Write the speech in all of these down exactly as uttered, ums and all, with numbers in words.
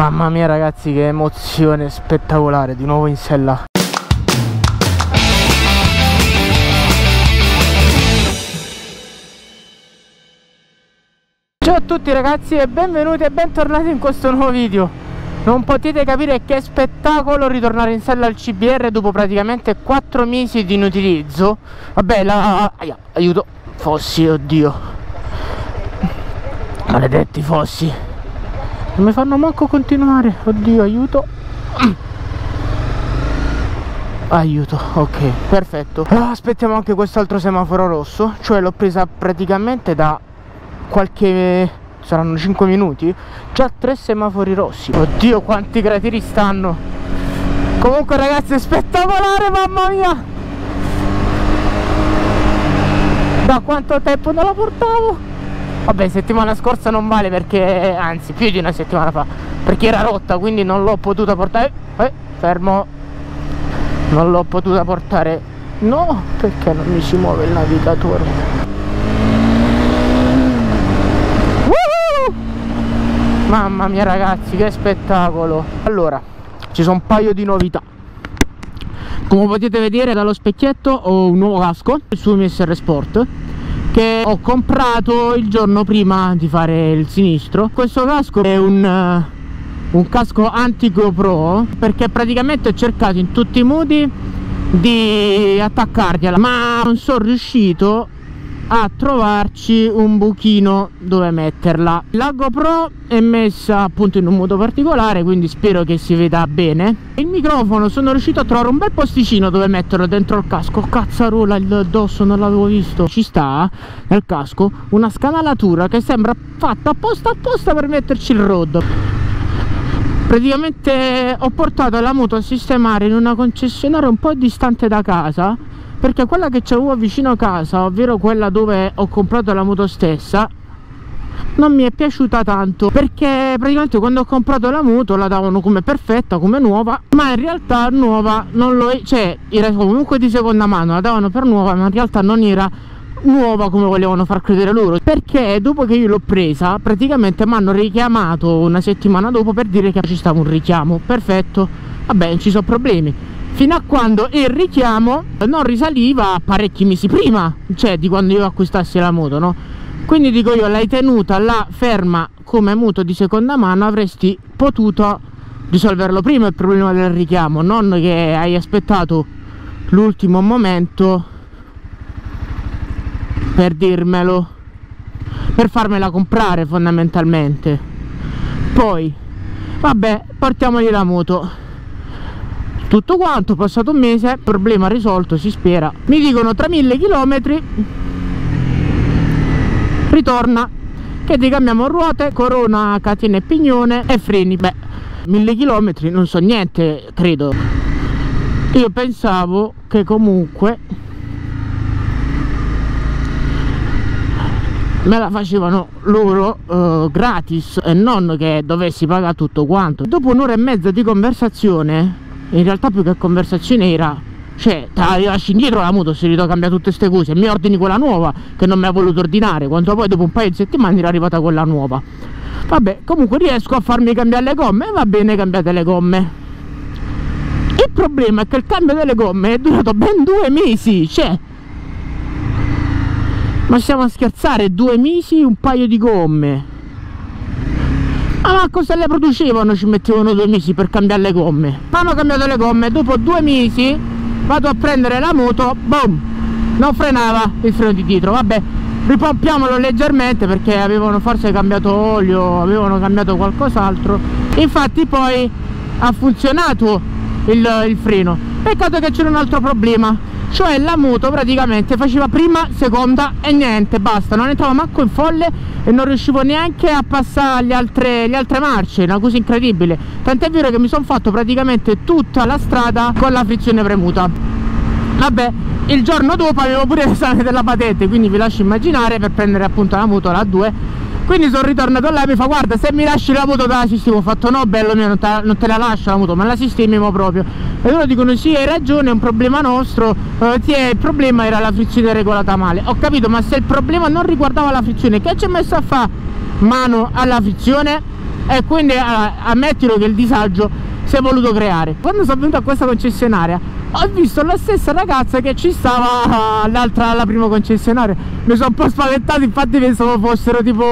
Mamma mia ragazzi, che emozione spettacolare, di nuovo in sella. Ciao a tutti ragazzi e benvenuti e bentornati in questo nuovo video. Non potete capire che spettacolo ritornare in sella al C B R dopo praticamente quattro mesi di inutilizzo. Vabbè, la... Aia, aiuto, fossi, oddio. Maledetti fossi. Non mi fanno manco continuare, oddio, aiuto. Aiuto, ok, perfetto. Ah, aspettiamo anche quest'altro semaforo rosso, cioè l'ho presa praticamente da qualche... saranno cinque minuti, già tre semafori rossi. Oddio quanti crateri stanno. Comunque ragazzi, è spettacolare, mamma mia. Da quanto tempo non la portavo? Vabbè, settimana scorsa non vale perché, anzi più di una settimana fa, perché era rotta, quindi non l'ho potuta portare. Eh, fermo. Non l'ho potuta portare. No, perché non mi si muove il navigatore? Mamma mia ragazzi, che spettacolo. Allora, ci sono un paio di novità. Come potete vedere dallo specchietto ho un nuovo casco, il Suomy S R Sport, che ho comprato il giorno prima di fare il sinistro. Questo casco è un, uh, un casco anti GoPro, perché praticamente ho cercato in tutti i modi di attaccargliela, ma non sono riuscito a trovarci un buchino dove metterla. La GoPro è messa appunto in un modo particolare, quindi spero che si veda bene. Il microfono sono riuscito a trovare un bel posticino dove metterlo dentro il casco. Cazzarola il dosso, non l'avevo visto. Ci sta nel casco una scanalatura che sembra fatta apposta apposta per metterci il Rode. Praticamente ho portato la moto a sistemare in una concessionaria un po' distante da casa, perché quella che c'avevo vicino a casa, ovvero quella dove ho comprato la moto stessa, non mi è piaciuta tanto, perché praticamente quando ho comprato la moto la davano come perfetta, come nuova, ma in realtà nuova non lo è, cioè era comunque di seconda mano, la davano per nuova ma in realtà non era nuova come volevano far credere loro, perché dopo che io l'ho presa praticamente mi hanno richiamato una settimana dopo per dire che ci stava un richiamo. Perfetto, vabbè, ci sono problemi. Fino a quando il richiamo non risaliva a parecchi mesi prima, cioè di quando io acquistassi la moto, no? Quindi dico io, l'hai tenuta là ferma come moto di seconda mano, avresti potuto risolverlo prima il problema del richiamo, non che hai aspettato l'ultimo momento per dirmelo, per farmela comprare fondamentalmente. Poi, vabbè, portiamogli la moto. Tutto quanto, passato un mese, problema risolto, si spera. Mi dicono tra mille chilometri ritorna, che ti cambiamo ruote, corona, catena e pignone e freni. Beh, mille chilometri non so niente, credo. Io pensavo che comunque me la facevano loro eh, gratis e non che dovessi pagare tutto quanto. Dopo un'ora e mezza di conversazione, in realtà più che conversazione era, cioè te la lasci indietro la moto se li devo cambiare tutte queste cose e mi ordini quella nuova che non mi ha voluto ordinare, quanto poi dopo un paio di settimane era arrivata quella nuova. Vabbè, comunque riesco a farmi cambiare le gomme, va bene, cambiate le gomme. Il problema è che il cambio delle gomme è durato ben due mesi, cioè ma stiamo a scherzare, due mesi un paio di gomme? Ah, ma cosa le producevano? Ci mettevano due mesi per cambiare le gomme. Hanno cambiato le gomme, dopo due mesi vado a prendere la moto, boom, non frenava il freno di dietro. Vabbè, ripompiamolo leggermente perché avevano forse cambiato olio, avevano cambiato qualcos'altro. Infatti poi ha funzionato il, il freno. Peccato che c'era un altro problema, cioè la moto praticamente faceva prima, seconda e niente, basta, non entrava manco in folle e non riuscivo neanche a passare le altre, le altre marce, una cosa incredibile, tant'è vero che mi sono fatto praticamente tutta la strada con la frizione premuta. Vabbè, il giorno dopo avevo pure l'esame della patente, quindi vi lascio immaginare, per prendere appunto la moto, la A due, quindi sono ritornato là e mi fa guarda, se mi lasci la moto te la sistemo. Ho fatto no bello mio, non te, non te la lascio la moto, ma la sistemiamo proprio. E loro dicono sì, hai ragione, è un problema nostro, eh, sì, il problema era la frizione regolata male. Ho capito, ma se il problema non riguardava la frizione, che ci ha messo a fare mano alla frizione? e quindi ammettilo che il disagio si è voluto creare. Quando sono venuto a questa concessionaria ho visto la stessa ragazza che ci stava all'altra, alla prima concessionaria. Mi sono un po' spaventato, infatti pensavo fossero tipo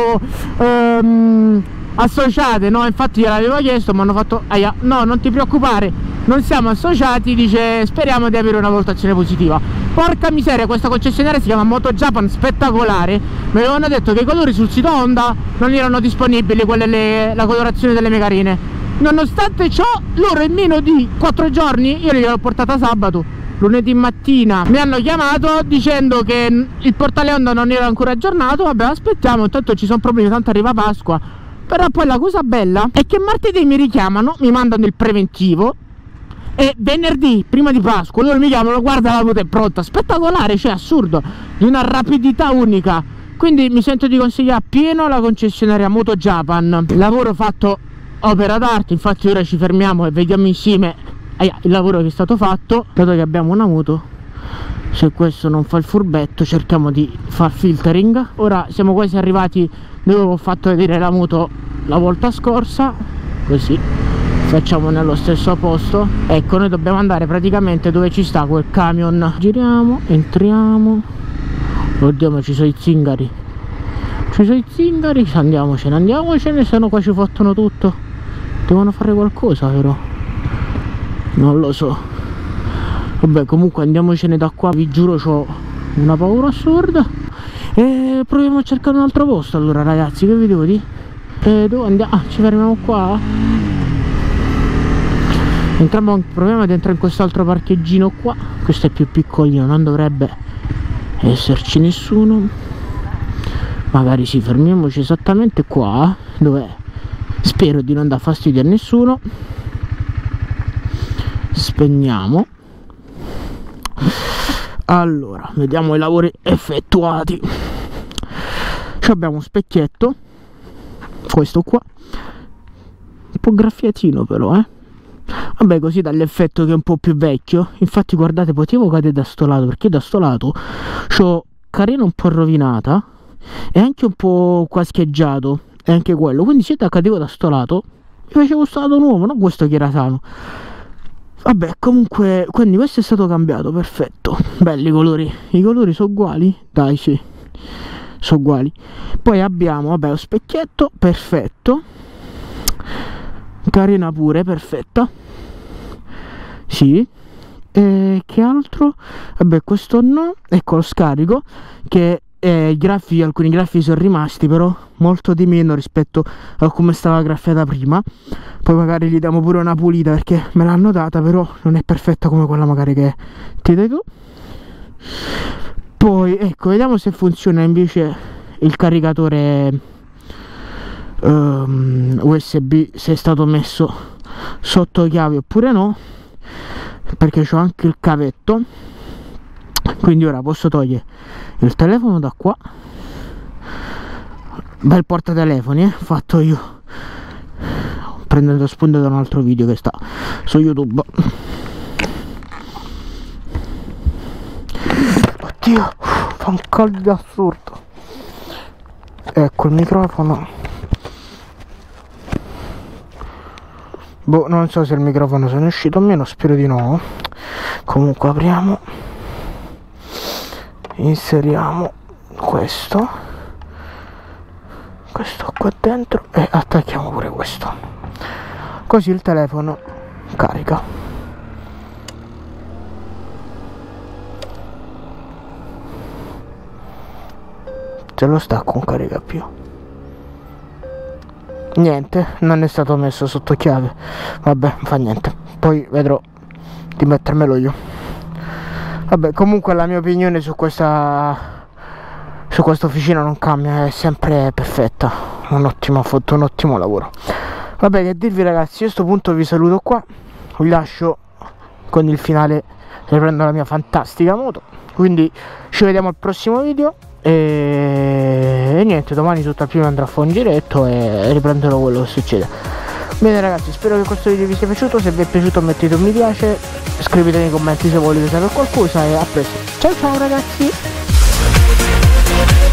ehm, associate, no? Infatti gliel'avevo chiesto, mi hanno fatto aia, no, non ti preoccupare, non siamo associati, dice, speriamo di avere una valutazione positiva. Porca miseria, questa concessionaria si chiama Moto Japan, spettacolare. Mi avevano detto che i colori sul sito Honda non erano disponibili, quelle le, la colorazione delle mie carine. Nonostante ciò, loro in meno di quattro giorni, io gliel'ho portata sabato, lunedì mattina mi hanno chiamato dicendo che il portale Honda non era ancora aggiornato. Vabbè, aspettiamo, intanto ci sono problemi, tanto arriva Pasqua. Però poi la cosa bella è che martedì mi richiamano, mi mandano il preventivo, e venerdì, prima di Pasqua, loro mi chiamano, guarda, la moto è pronta. Spettacolare, cioè assurdo, di una rapidità unica. Quindi mi sento di consigliare appieno la concessionaria Moto Japan. Il lavoro fatto opera d'arte, infatti ora ci fermiamo e vediamo insieme il lavoro che è stato fatto. Dato che abbiamo una moto, se questo non fa il furbetto cerchiamo di far filtering. Ora siamo quasi arrivati dove ho fatto vedere la moto la volta scorsa, così facciamo nello stesso posto. Ecco, noi dobbiamo andare praticamente dove ci sta quel camion. Giriamo, entriamo, oddio, ma ci sono i zingari, ci sono i zingari, andiamocene, andiamocene, se no qua ci fottono tutto. Devono fare qualcosa però, non lo so. Vabbè, comunque andiamocene da qua, vi giuro c'ho una paura assurda. E proviamo a cercare un altro posto allora, ragazzi, che vi devo dire? E dove andiamo? Ah, ci fermiamo qua? Entriamo, proviamo ad entrare in quest'altro parcheggino qua. Questo è più piccolino, non dovrebbe esserci nessuno. Magari sì, fermiamoci esattamente qua. Dov'è? Spero di non dar fastidio a nessuno. Spegniamo. Allora, vediamo i lavori effettuati. Abbiamo un specchietto, questo qua, un po' graffiatino però, eh. Vabbè, così dall'effetto che è un po' più vecchio. Infatti guardate, potevo cadere da sto lato, perché da sto lato c'ho carena un po' rovinata e anche un po' qua scheggiato. E anche quello, quindi se cadevo da sto lato mi facevo sto lato nuovo, non questo che era sano. Vabbè, comunque, quindi questo è stato cambiato, perfetto. Belli i colori, i colori sono uguali? Dai, sì, sono uguali. Poi abbiamo, vabbè, lo specchietto, perfetto. Carena pure, perfetta. Sì. E che altro? Vabbè, questo no. Ecco lo scarico, che Eh, i graffi, alcuni graffi sono rimasti però molto di meno rispetto a come stava graffiata prima. Poi magari gli diamo pure una pulita, perché me l'hanno data però non è perfetta come quella magari che ti dai tu. Poi ecco, vediamo se funziona invece il caricatore um, U S B, se è stato messo sotto chiave oppure no, perché c'ho anche il cavetto. Quindi ora posso togliere il telefono da qua. Bel portatelefoni, eh, fatto io, prendendo spunto da un altro video che sta su YouTube. Oddio, fa un caldo assurdo. Ecco il microfono. Boh, non so se il microfono se ne è uscito o meno, spero di no. Comunque apriamo, inseriamo questo questo qua dentro e attacchiamo pure questo, così il telefono carica. Se lo stacco non carica più niente, non è stato messo sotto chiave. Vabbè, fa niente, poi vedrò di mettermelo io. Vabbè, comunque la mia opinione su questa su questa officina non cambia, è sempre perfetta, un'ottima foto, un ottimo lavoro. Vabbè, che dirvi ragazzi, io a sto punto vi saluto qua, vi lascio con il finale, riprendo la mia fantastica moto, quindi ci vediamo al prossimo video e, e niente, domani tutta prima andrò a fare un giretto e riprenderò quello che succede. Bene ragazzi, spero che questo video vi sia piaciuto, se vi è piaciuto mettete un mi piace, scrivete nei commenti se volete sapere qualcosa e a presto. Ciao ciao ragazzi!